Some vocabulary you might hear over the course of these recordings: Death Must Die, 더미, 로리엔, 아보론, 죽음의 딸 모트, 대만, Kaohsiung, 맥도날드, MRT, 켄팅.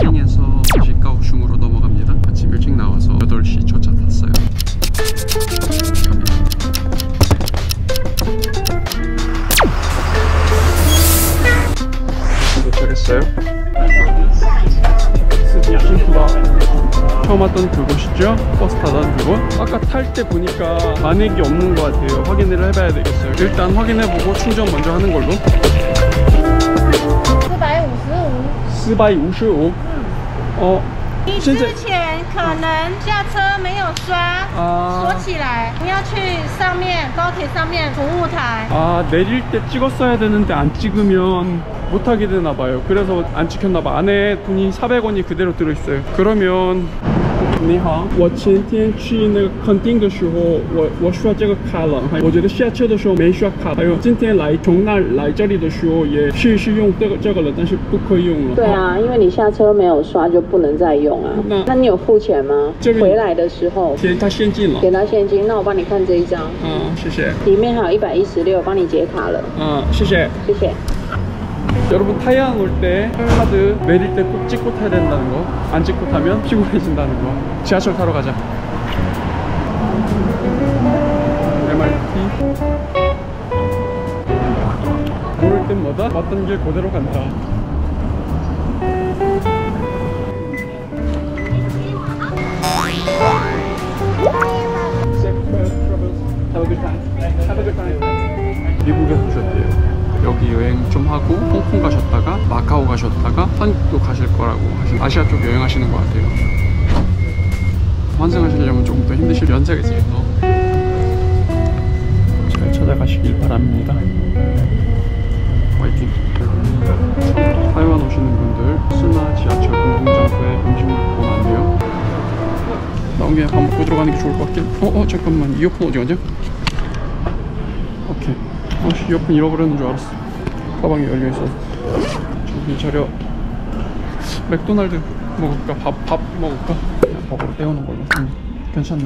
켄팅에서 다시 가오슝으로 넘어갑니다. 아침 일찍 나와서 8시 첫차 탔어요. 도착했어요. 처음 왔던 그곳이죠? 버스 타던 그곳? 아까 탈 때 보니까 잔액이 없는 것 같아요. 확인을 해봐야 되겠어요. 일단 확인해보고 충전 먼저 하는 걸로. 455. 어, 你之前可能下车没有刷，锁起来，不要去上面高铁上面服务台。 아, 내릴 때 찍었어야 되는데 안 찍으면 못 하게 되나 봐요. 그래서 안 찍혔나 봐. 안에 돈이 400원이 그대로 들어 있어요. 그러면 你好，我前天去那个垦丁的时候，我刷这个卡了，我觉得下车的时候没刷卡，还有今天来从那来这里的时候也试用这个了，但是不可以用了。对啊，因为你下车没有刷就不能再用啊。那你有付钱吗？这里给他现金了，给他现金，那我帮你看这一张。啊，谢谢。里面还有116，帮你结卡了。啊，谢谢。谢谢。 여러분, 타이완 올 때 카드 내릴 때 꼭 찍고 타야 된다는 거. 안 찍고 타면 피곤해진다는 거. 지하철 타러 가자. MRT. 올 때마다 왔던 길 그대로 간다. Have a good time. Have a good time. 미국에서 오셨대요. 여기 여행 좀 하고 홍콩 가셨다가 마카오 가셨다가 한국도 가실 거라고 하시는, 아시아 쪽 여행하시는 것 같아요. 환승하시려면 조금 더 힘드실 연세겠어요. 잘 찾아가시길 바랍니다. 화이팅! 타이완 오시는 분들 스나 지하철 공동장소에 음식 먹고 가면 안 돼요. 나온 김에 밥 먹고 들어가는 게 좋을 것 같긴. 잠깐만, 이어폰 어디 갔냐? 오케이. 아씨, 이어폰 잃어버렸는 줄 알았어. 가방이 열려있어. 정신 차려. 맥도날드 먹을까? 밥 먹을까? 그냥 밥으로 때우는 걸로. 괜찮네.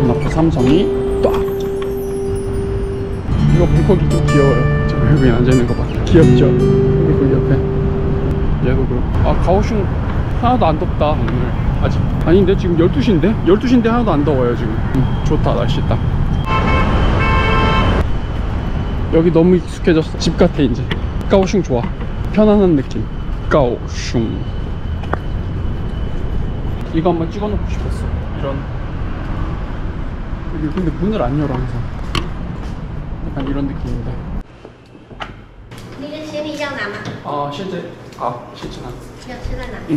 문 앞에 삼성이 딱. 이거 물고기 좀 귀여워요. 저 외국인 앉아있는 거 봐. 귀엽죠? 물고기 옆에. 얘도 그렇고. 아, 가오슝 하나도 안 덥다 오늘. 아직 아닌데 지금 12시인데? 12시인데 하나도 안 더워요 지금. 좋다, 날씨 딱. 여기 너무 익숙해졌어. 집 같아 이제. 가오슝 좋아. 편안한 느낌. 가오슝. 이거 한번 찍어놓고 싶었어. 이런. 여기 근데 문을 안 열어 항상. 약간 이런 느낌인데. 니는行李箱 남아. 아, 실제. 아, 실제 남. 要吃在哪？嗯，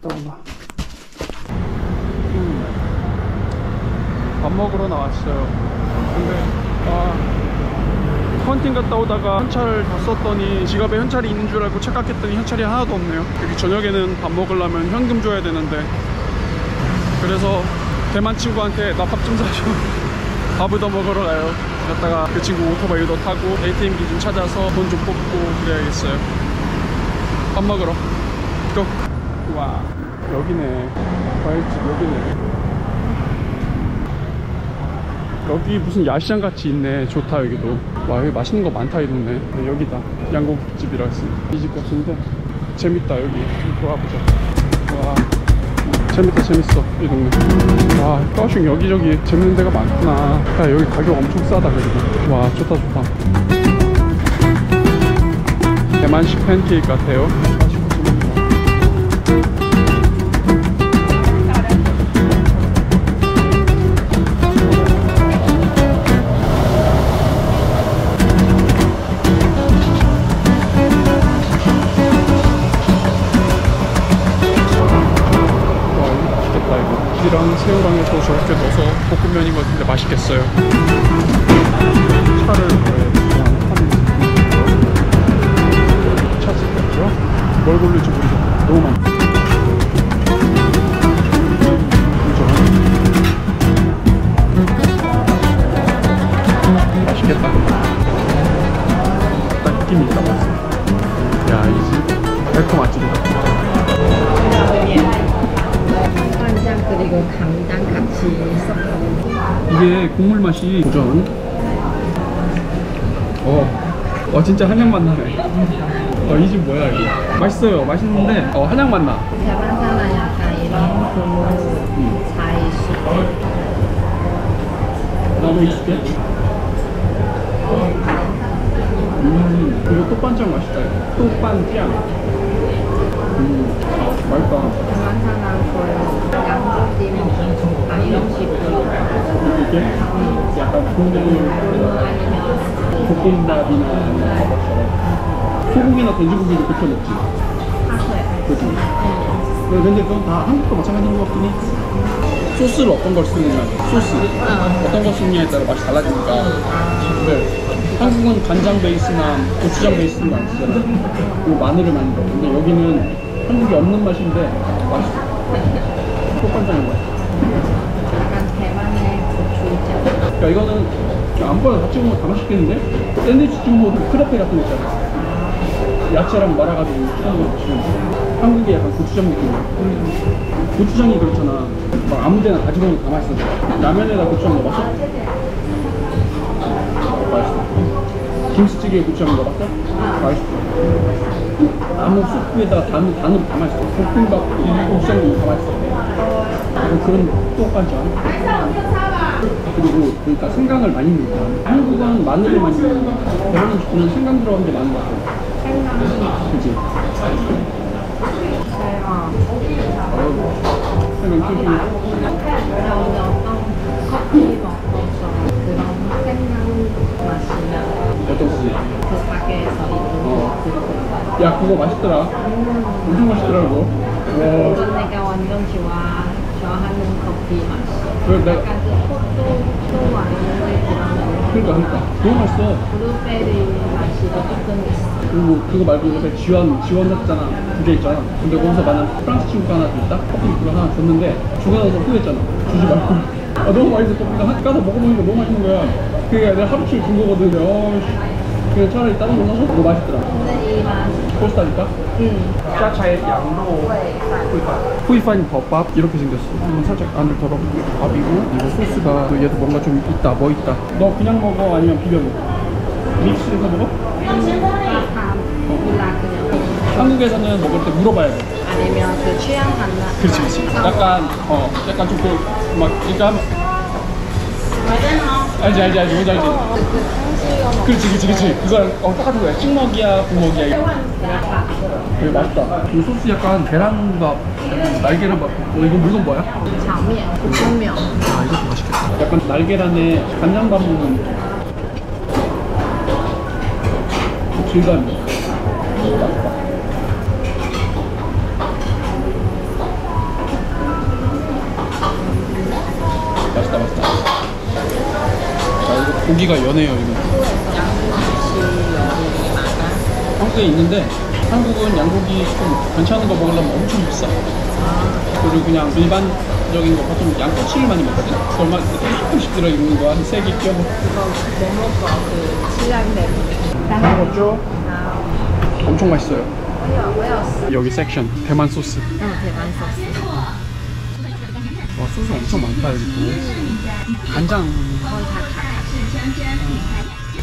到了。밥 먹으러 나왔어요. 근데 헌팅 갔다 오다가 현찰을 다 썼더니 지갑에 현찰이 있는 줄 알고 착각했더니 현찰이 하나도 없네요. 여기 저녁에는 밥 먹으려면 현금 줘야 되는데, 그래서 대만 친구한테 나 밥 좀 사줘. 밥을 더 먹으러 가요. 갔다가 그 친구 오토바이도 타고 ATM 기준 찾아서 돈 좀 뽑고 그래야겠어요. 밥 먹으러 고! 와, 여기네. 과일집 여기네. 여기 무슨 야시장 같이 있네. 좋다 여기도. 와, 여기 맛있는 거 많다 이 동네. 네, 여기다. 양고기집이라 했습니다. 이 집 같은데 재밌다. 여기 좀 돌아보자. 와, 재밌다. 재밌어 이 동네. 와, 가오슝 여기저기 재밌는 데가 많구나. 야, 여기 가격 엄청 싸다 그래도. 와, 좋다 좋다. 대만식 팬케이크 같아요. 맛있겠다 이거. 고기랑 새우랑에 또 저렇게 넣어서 볶음면인 것 같은데 맛있겠어요. 차를 뭘 고를지 모르겠다. 너무 많아. 맛있겠다. 딱 느낌이 있다. 야, 이 집 달콤 맛집이다. 간장 그리고 감당 같이 섞어. 이게 국물 맛이 도전. 진짜 한약 맛 나네. 이 집 뭐야 이거? 맛있어요. 맛있는데 한약 맛 나. 대만 사람 약간 이런 국물 차이수. 나도 있을게. 이거 떡반장 맛있다. 떡반장. 맛있다. 대만 사람 거예요. 양념 아니면 식으로. 이게 약간 국물. 볶음밥이나 소고기나 돼지고기도 볶아 먹지. 그치? 근데 그건 다 한국도 마찬가지인 것 같긴 해. 소스를 어떤 걸 쓰느냐, 소스 어떤 걸 쓰느냐에 따라 맛이 달라지니까. 한국은 간장 베이스나 고추장 베이스는 안 쓰잖아. 그리고 마늘을 많이 넣어. 근데 여기는 한국이 없는 맛인데 맛있어. 꽃반장인 거야. 약간 대만의 고추장. 그러니까 이거는 아무거나 다 찍으면 다 맛있겠는데? 샌드위치 찍으면 크레페 같은 거 있잖아. 야채랑 말아가지고 찍는 거 드시면 돼. 한국의 약간 고추장 느낌이야. 고추장이 그렇잖아. 막 아무데나 다 집어넣으면 다 맛있어. 라면에다 고추장 넣어봤어? 맛있어. 김치찌개에 고추장 넣어봤어? 맛있어. 나무 숯불에다가 다 넣으면 다 맛있어. 볶음밥, 고추장 넣으면 다 맛있어. 그런 똑같잖아. 그리고 그러니까 생강을 많이 넣는다. 한국은 마늘을 많이 넣는다. 대만은 그냥 생강 들어간 게 많은 것 같아. 생강. 그치? 생강 튀김. 나 오늘 어떤 커피 먹었어. 그런 생강 마시면 어떤 커피? 그 가게에서 있는. 야, 그거 맛있더라. 엄청 맛있더라고. 그건 내가 완전 좋아하는 커피 맛이야. 약간 그 포도 와인을 들어가는. 그러니까 그거 맛있어. 블루베리 맛이 조금 있어. 그리고 그거 말고 옆에 지원 했잖아. 두 개 있잖아. 근데 거기서 만난 프랑스 친구가 하나 줬다. 커피를 하나 줬는데 주고 나서 후회했잖아. 주지 말고. 너무 맛있어. 커피가 까서 먹어보니까 너무 맛있는 거야. 그게 내가 하루 칠 준 거거든. 그냥 차라리 다른 거 사서 그거 맛있더라. 근데 이 맛 코스타니까? 짜차의 양로 후이판 덮밥 이렇게 생겼어. 살짝 안을 덜어볼게. 밥이고 이거 소스가 얘도 뭔가 좀 있다. 뭐 있다. 너 그냥 먹어 아니면 비벼 먹어? 믹스해서 먹어? 한국에서는 먹을 때 물어봐야 돼. 아니면 그 취향 안 나. 그렇지. 약간 좀 그 막 일단 알지 뭔지 알지. 그렇지 그걸 똑같은 거야. 찍먹이야 부먹이야 이거. 되게 맛있다. 이 소스 약간 계란밥 날계란밥. 이거 물건 뭐야? 장면 볶음면. 아 이것도 맛있겠다. 약간 날계란에 간장밥 먹는 느낌. 질감이 맛있다. 맛있다. 자 이거 고기가 연해요. 이거 한국에 있는데 한국은 양고기 좀 괜찮은 거 먹으려면 엄청 비싸. 그리고 그냥 일반적인 거 보통 양꼬치를 많이 먹거든. 얼마 조금씩 들어있는 거 한 3개 껴 먹고. 그거 뭐 먹어? 그 칠란데 먹었죠? 엄청 맛있어요. 여기 섹션 대만 소스. 대만 소스. 와 소스 엄청 많다 여기 또. 간장.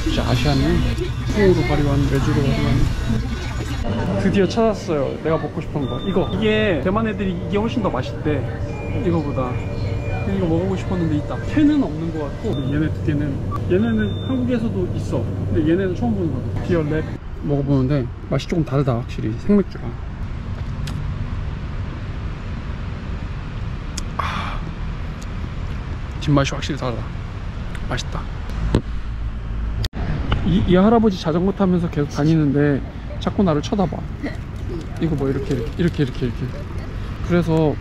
진짜 아시아는 풍으로 발효한 외주로 발효한. 드디어 찾았어요. 내가 먹고 싶은 거. 이게 대만 애들이 이게 훨씬 더 맛있대. 이거보다. 이거 먹어보고 싶었는데 있다. 캔은 없는 것 같고 얘네 두 개는. 얘네는 한국에서도 있어. 근데 얘네는 처음 보는 거야. 비얼랩 먹어보는데 맛이 조금 다르다 확실히. 생맥주랑. 진맛이 확실히 다르다. 맛있다. 이 할아버지 자전거 타면서 계속 다니는데 자꾸 나를 쳐다봐. 이거 뭐 이렇게. 그래서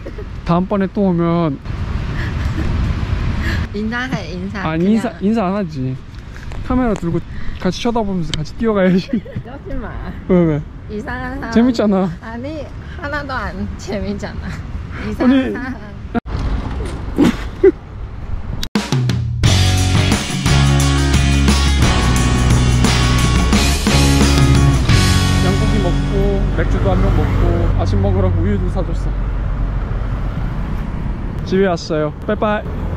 다음번에 또 오면 인사해. 아니 인사 안 하지. 카메라 들고 같이 쳐다보면서 같이 뛰어가야지. 이러지 마. 왜? 이상한 사람. 재밌잖아. 아니 하나도 안 재밌잖아. 이상한 사람. 맥주도 한 병 먹고 아침 먹으라고 우유도 사줬어. 집에 왔어요. 빠이빠이.